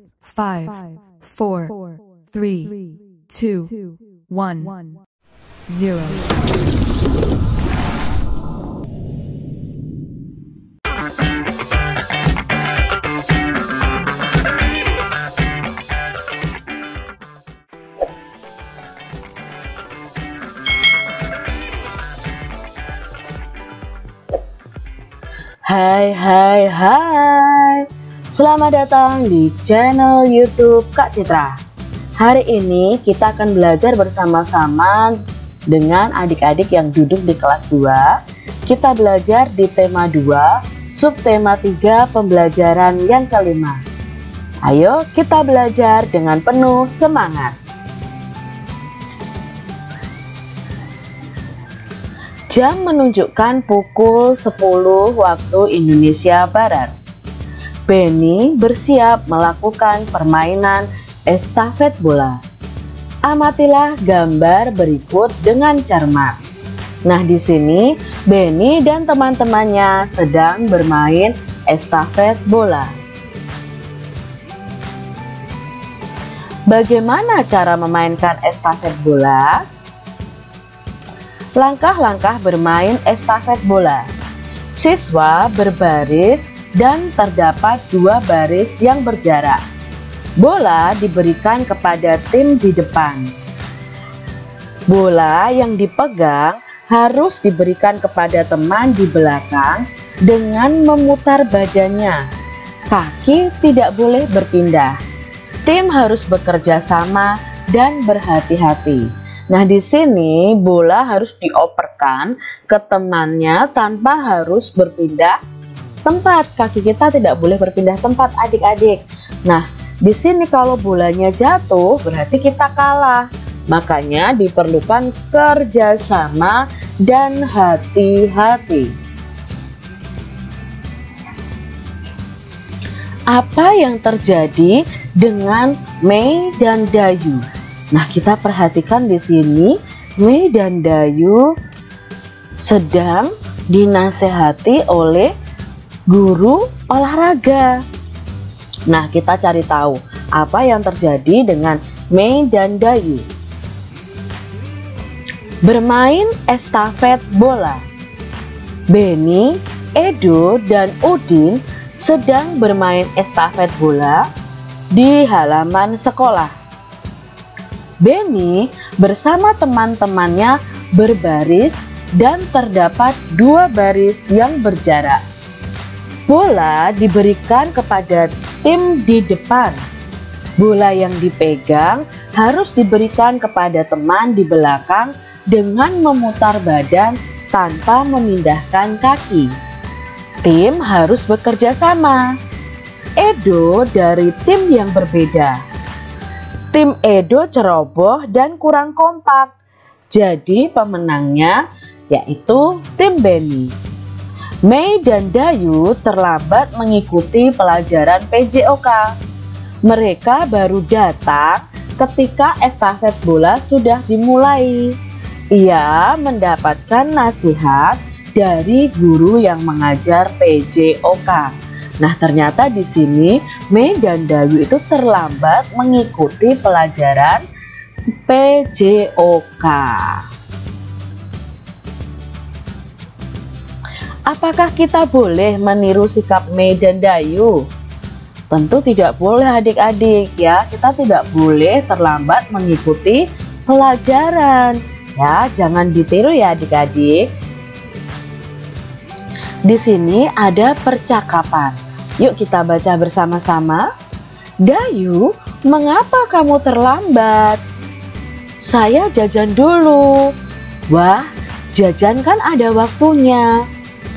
5, 4, 3, 2, 1, 0. Hai. Selamat datang di channel YouTube Kak Citra. Hari ini kita akan belajar bersama-sama dengan adik-adik yang duduk di kelas 2. Kita belajar di tema 2, subtema 3, pembelajaran yang kelima. Ayo kita belajar dengan penuh semangat. Jam menunjukkan pukul 10 waktu Indonesia Barat. Benny bersiap melakukan permainan estafet bola. Amatilah gambar berikut dengan cermat. Nah, di sini Benny dan teman-temannya sedang bermain estafet bola. Bagaimana cara memainkan estafet bola? Langkah-langkah bermain estafet bola. Siswa berbaris dan terdapat 2 baris yang berjarak. Bola diberikan kepada tim di depan. Bola yang dipegang harus diberikan kepada teman di belakang dengan memutar badannya. Kaki tidak boleh berpindah. Tim harus bekerja sama dan berhati-hati. Nah, di sini bola harus dioperkan ke temannya tanpa harus berpindah tempat. Kaki kita tidak boleh berpindah tempat, adik-adik. Nah, di sini kalau bolanya jatuh berarti kita kalah. Makanya diperlukan kerjasama dan hati-hati. Apa yang terjadi dengan Mei dan Dayu? Nah, kita perhatikan di sini Mei dan Dayu sedang dinasehati oleh guru olahraga. Nah, kita cari tahu apa yang terjadi dengan Mei dan Dayu. Bermain estafet bola. Benny, Edo, dan Udin sedang bermain estafet bola di halaman sekolah. Benny bersama teman-temannya berbaris dan terdapat 2 baris yang berjarak. Bola diberikan kepada tim di depan. Bola yang dipegang harus diberikan kepada teman di belakang dengan memutar badan tanpa memindahkan kaki. Tim harus bekerja sama. Edo dari tim yang berbeda. Tim Edo ceroboh dan kurang kompak, jadi pemenangnya yaitu tim Benny. Mei dan Dayu terlambat mengikuti pelajaran PJOK. Mereka baru datang ketika estafet bola sudah dimulai. Ia mendapatkan nasihat dari guru yang mengajar PJOK. Nah, ternyata di sini Mei dan Dayu itu terlambat mengikuti pelajaran PJOK. Apakah kita boleh meniru sikap Mei dan Dayu? Tentu tidak boleh, adik-adik, ya. Kita tidak boleh terlambat mengikuti pelajaran. Ya, jangan ditiru ya, adik-adik. Di sini ada percakapan. Yuk kita baca bersama-sama. Dayu, mengapa kamu terlambat? Saya jajan dulu. Wah, jajan kan ada waktunya.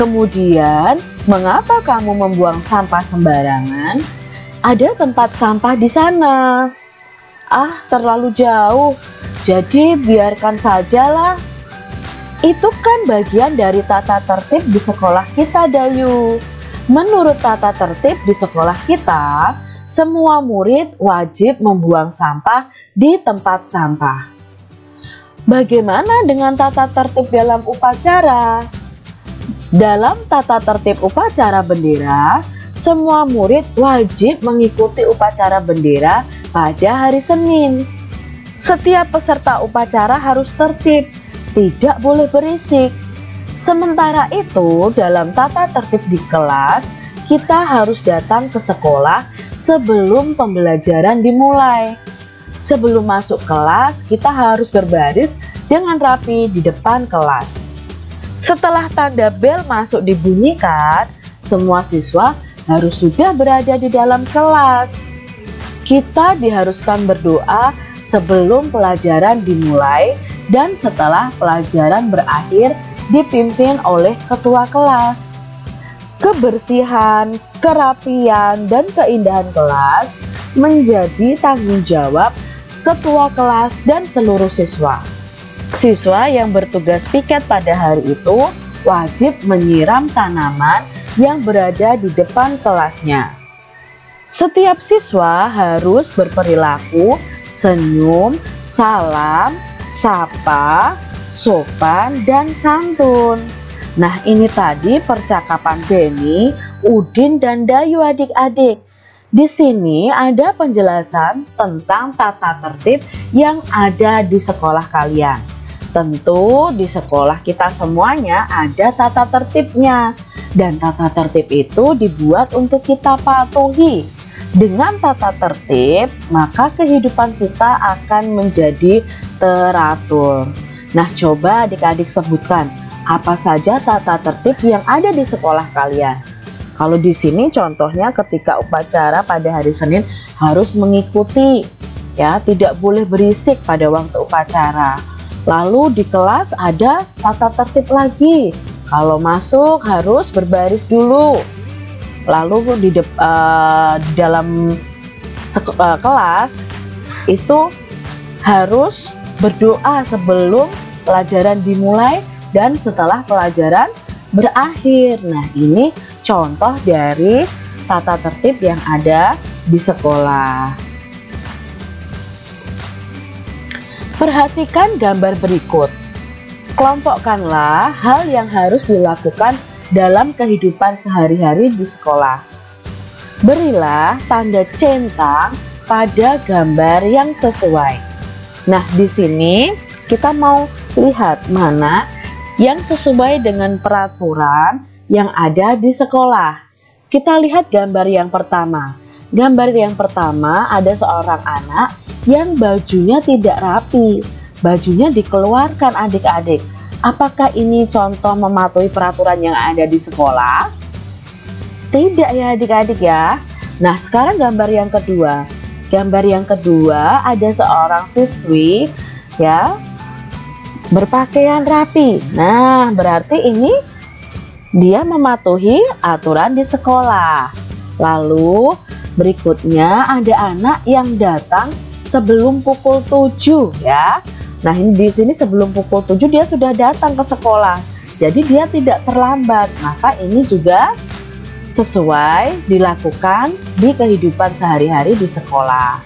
Kemudian, mengapa kamu membuang sampah sembarangan? Ada tempat sampah di sana. Ah, terlalu jauh. Jadi biarkan sajalah. Itu kan bagian dari tata tertib di sekolah kita, Dayu. Menurut tata tertib di sekolah kita, semua murid wajib membuang sampah di tempat sampah. Bagaimana dengan tata tertib dalam upacara? Dalam tata tertib upacara bendera, semua murid wajib mengikuti upacara bendera pada hari Senin. Setiap peserta upacara harus tertib, tidak boleh berisik. Sementara itu, dalam tata tertib di kelas, kita harus datang ke sekolah sebelum pembelajaran dimulai. Sebelum masuk kelas, kita harus berbaris dengan rapi di depan kelas. Setelah tanda bel masuk dibunyikan, semua siswa harus sudah berada di dalam kelas. Kita diharuskan berdoa sebelum pelajaran dimulai dan setelah pelajaran berakhir dipimpin oleh ketua kelas. Kebersihan, kerapian, dan keindahan kelas menjadi tanggung jawab ketua kelas dan seluruh siswa. Siswa yang bertugas piket pada hari itu wajib menyiram tanaman yang berada di depan kelasnya. Setiap siswa harus berperilaku senyum, salam, sapa, sopan, dan santun. Nah, ini tadi percakapan Benny, Udin, dan Dayu adik-adik. Di sini ada penjelasan tentang tata tertib yang ada di sekolah kalian. Tentu di sekolah kita semuanya ada tata tertibnya. Dan tata tertib itu dibuat untuk kita patuhi. Dengan tata tertib, maka kehidupan kita akan menjadi teratur. Nah, coba adik-adik sebutkan apa saja tata tertib yang ada di sekolah kalian. Kalau di sini contohnya ketika upacara pada hari Senin harus mengikuti, ya, tidak boleh berisik pada waktu upacara. Lalu di kelas ada tata tertib lagi. Kalau masuk harus berbaris dulu. Lalu di dalam kelas itu harus berdoa sebelum pelajaran dimulai dan setelah pelajaran berakhir. Nah, ini contoh dari tata tertib yang ada di sekolah. Perhatikan gambar berikut. Kelompokkanlah hal yang harus dilakukan dalam kehidupan sehari-hari di sekolah. Berilah tanda centang pada gambar yang sesuai. Nah, di sini kita mau lihat mana yang sesuai dengan peraturan yang ada di sekolah. Kita lihat gambar yang pertama. Gambar yang pertama ada seorang anak yang bajunya tidak rapi. Bajunya dikeluarkan adik-adik. Apakah ini contoh mematuhi peraturan yang ada di sekolah? Tidak ya adik-adik ya. Nah, sekarang gambar yang kedua. Gambar yang kedua ada seorang siswi ya berpakaian rapi. Nah, berarti ini dia mematuhi aturan di sekolah. Lalu berikutnya ada anak yang datang sebelum pukul 7 ya. Nah, ini di sini sebelum pukul 7 dia sudah datang ke sekolah. Jadi dia tidak terlambat. Maka ini juga sesuai dilakukan di kehidupan sehari-hari di sekolah.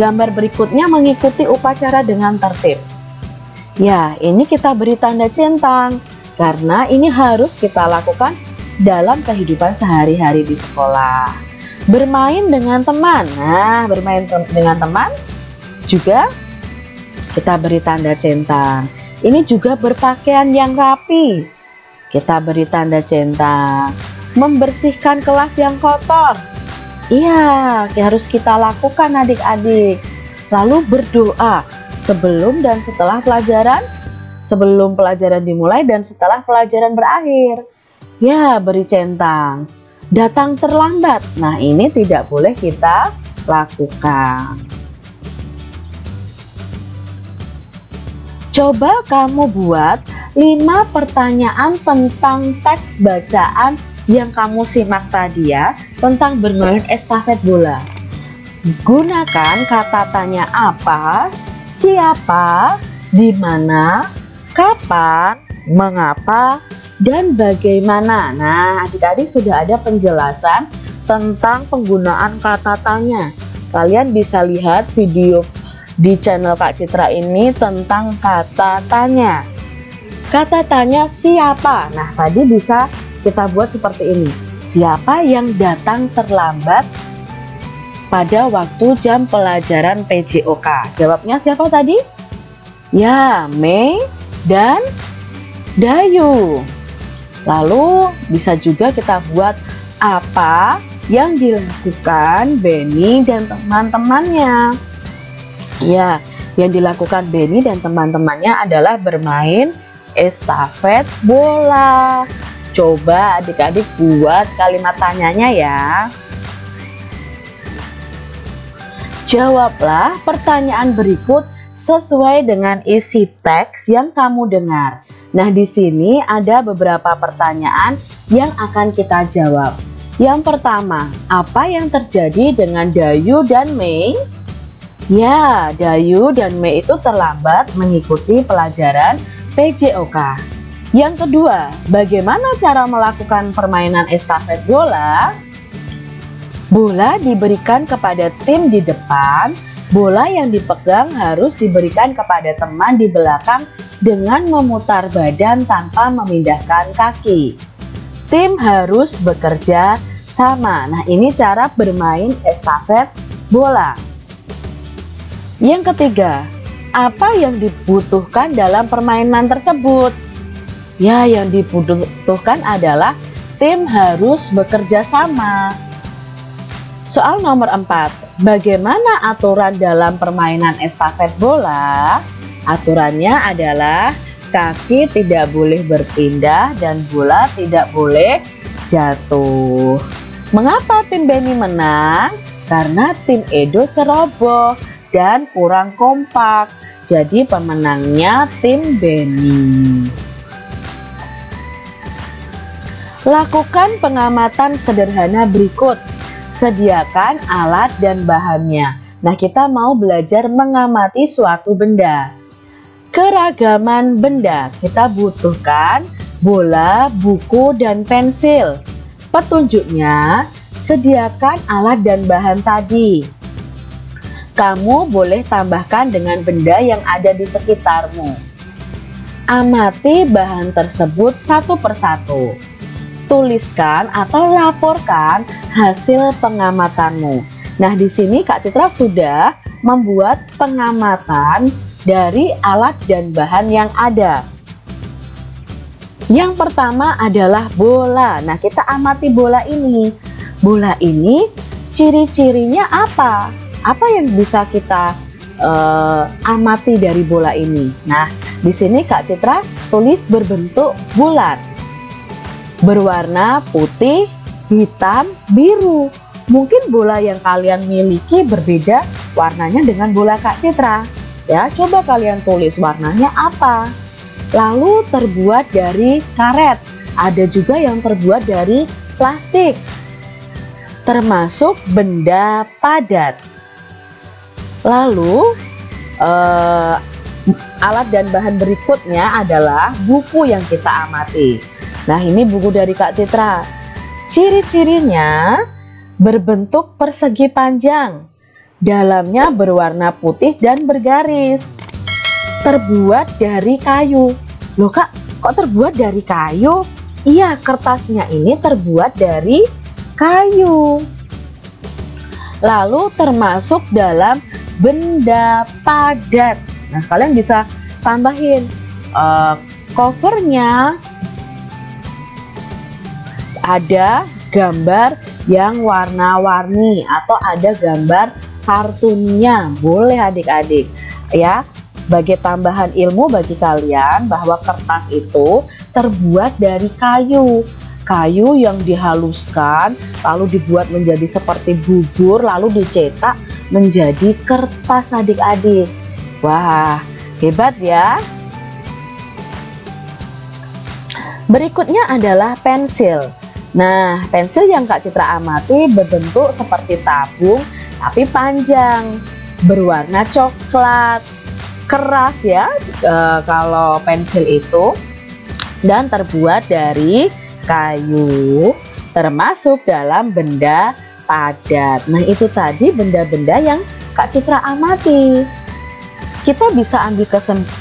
Gambar berikutnya mengikuti upacara dengan tertib. Ya, ini kita beri tanda centang. Karena ini harus kita lakukan dalam kehidupan sehari-hari di sekolah. Bermain dengan teman. Nah, bermain dengan teman juga kita beri tanda centang. Ini juga berpakaian yang rapi. Kita beri tanda centang. Membersihkan kelas yang kotor. Iya, harus kita lakukan adik-adik. Lalu berdoa sebelum dan setelah pelajaran. Sebelum pelajaran dimulai dan setelah pelajaran berakhir. Ya, beri centang. Datang terlambat. Nah, ini tidak boleh kita lakukan. Coba kamu buat 5 pertanyaan tentang teks bacaan yang kamu simak tadi ya, tentang bermain estafet bola. Gunakan kata tanya apa, siapa, di mana, kapan, mengapa, dan bagaimana. Nah, adik-adik sudah ada penjelasan tentang penggunaan kata tanya. Kalian bisa lihat video di channel Kak Citra ini tentang kata tanya. Kata tanya siapa? Nah, tadi bisa kita buat seperti ini. siapa yang datang terlambat pada waktu jam pelajaran PJOK? Jawabnya siapa tadi? Ya, Mei dan Dayu. Lalu bisa juga kita buat apa yang dilakukan Benny dan teman-temannya. Ya, yang dilakukan Benny dan teman-temannya adalah bermain estafet bola. Coba adik-adik buat kalimat tanyanya ya. Jawablah pertanyaan berikut sesuai dengan isi teks yang kamu dengar. Nah, di sini ada beberapa pertanyaan yang akan kita jawab. Yang pertama, apa yang terjadi dengan Dayu dan Mei? Ya, Dayu dan Mei itu terlambat mengikuti pelajaran PJOK. Yang kedua, bagaimana cara melakukan permainan estafet bola? Bola diberikan kepada tim di depan, bola yang dipegang harus diberikan kepada teman di belakang dengan memutar badan tanpa memindahkan kaki. Tim harus bekerja sama. Nah, ini cara bermain estafet bola. Yang ketiga, apa yang dibutuhkan dalam permainan tersebut? Ya, yang dibutuhkan adalah tim harus bekerja sama. Soal nomor 4, bagaimana aturan dalam permainan estafet bola? Aturannya adalah kaki tidak boleh berpindah dan bola tidak boleh jatuh. Mengapa tim Benny menang? Karena tim Edo ceroboh dan kurang kompak. Jadi pemenangnya tim Benny. Lakukan pengamatan sederhana berikut. Sediakan alat dan bahannya. Nah, kita mau belajar mengamati suatu benda. Keragaman benda. Kita butuhkan bola, buku, dan pensil. Petunjuknya, sediakan alat dan bahan tadi. Kamu boleh tambahkan dengan benda yang ada di sekitarmu. Amati bahan tersebut satu persatu. Tuliskan atau laporkan hasil pengamatanmu. Nah, di sini Kak Citra sudah membuat pengamatan dari alat dan bahan yang ada. Yang pertama adalah bola. Nah, kita amati bola ini. Bola ini ciri-cirinya apa? Apa yang bisa kita amati dari bola ini? Nah, di sini Kak Citra tulis berbentuk bulat. Berwarna putih, hitam, biru. Mungkin bola yang kalian miliki berbeda warnanya dengan bola Kak Citra. Ya, coba kalian tulis warnanya apa. Lalu terbuat dari karet. Ada juga yang terbuat dari plastik. Termasuk benda padat. Lalu alat dan bahan berikutnya adalah buku yang kita amati. Nah, ini buku dari Kak Citra. Ciri-cirinya berbentuk persegi panjang. Dalamnya berwarna putih dan bergaris. Terbuat dari kayu. Loh Kak, kok terbuat dari kayu? Iya, kertasnya ini terbuat dari kayu. Lalu termasuk dalam benda padat. Nah, kalian bisa tambahin covernya. Ada gambar yang warna-warni atau ada gambar kartunnya, boleh adik-adik ya, sebagai tambahan ilmu bagi kalian bahwa kertas itu terbuat dari kayu yang dihaluskan lalu dibuat menjadi seperti bubur lalu dicetak menjadi kertas adik-adik. Wah, hebat ya. Berikutnya adalah pensil. Nah, pensil yang Kak Citra amati berbentuk seperti tabung tapi panjang, berwarna coklat, keras ya kalau pensil itu, dan terbuat dari kayu, termasuk dalam benda padat. Nah, itu tadi benda-benda yang Kak Citra amati. Kita bisa ambil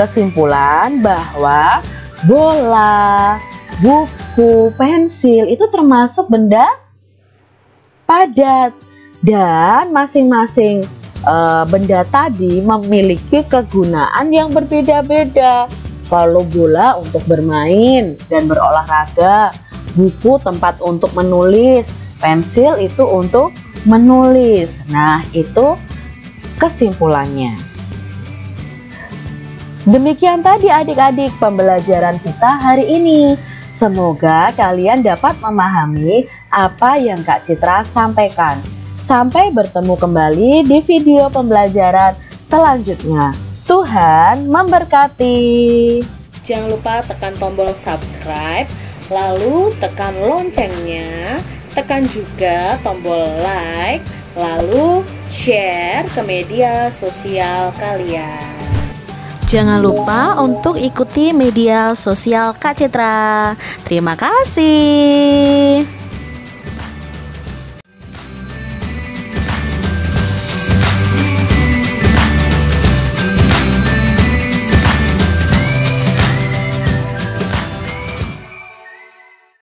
kesimpulan bahwa bola, buku, buku, pensil itu termasuk benda padat, dan masing-masing benda tadi memiliki kegunaan yang berbeda-beda. Kalau bola untuk bermain dan berolahraga, buku tempat untuk menulis, pensil itu untuk menulis. Nah, itu kesimpulannya. Demikian tadi adik-adik pembelajaran kita hari ini. Semoga kalian dapat memahami apa yang Kak Citra sampaikan. Sampai bertemu kembali di video pembelajaran selanjutnya. Tuhan memberkati. Jangan lupa tekan tombol subscribe, lalu tekan loncengnya, tekan juga tombol like, lalu share ke media sosial kalian. Jangan lupa untuk ikuti media sosial Kak Citra. Terima kasih.